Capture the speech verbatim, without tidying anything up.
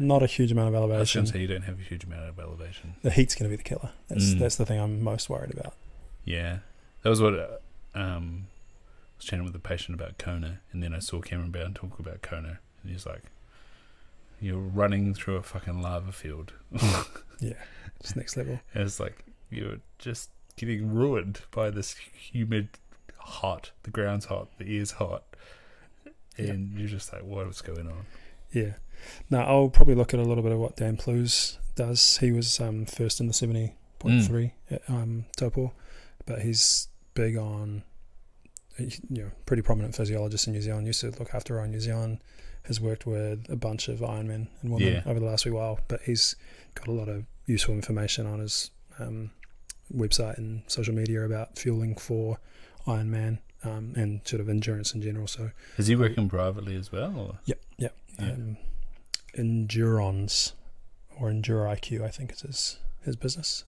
Not a huge amount of elevation. I was going to say you don't have a huge amount of elevation. The heat's going to be the killer. That's mm. that's the thing I'm most worried about. Yeah, that was what uh, um, I was chatting with a patient about Kona, and then I saw Cameron Brown talk about Kona, and he's like, "You're running through a fucking lava field." Yeah, it's next level. And it's like you're just getting ruined by this humid, hot. The ground's hot. The air's hot, and yep. you're just like, "What is going on?" Yeah. Now I'll probably look at a little bit of what Dan Plews does. He was um, first in the seventy point three mm. at um, Taupō, but he's big on, you know, pretty prominent physiologist in New Zealand, used to look after Iron New Zealand, has worked with a bunch of Ironmen and women yeah. over the last wee while, but he's got a lot of useful information on his um, website and social media about fueling for Ironman um, and sort of endurance in general. So is he working um, privately as well? Or? Yep, yep. Yeah. Um, Endurons or Endure I Q, I think it's his, his business.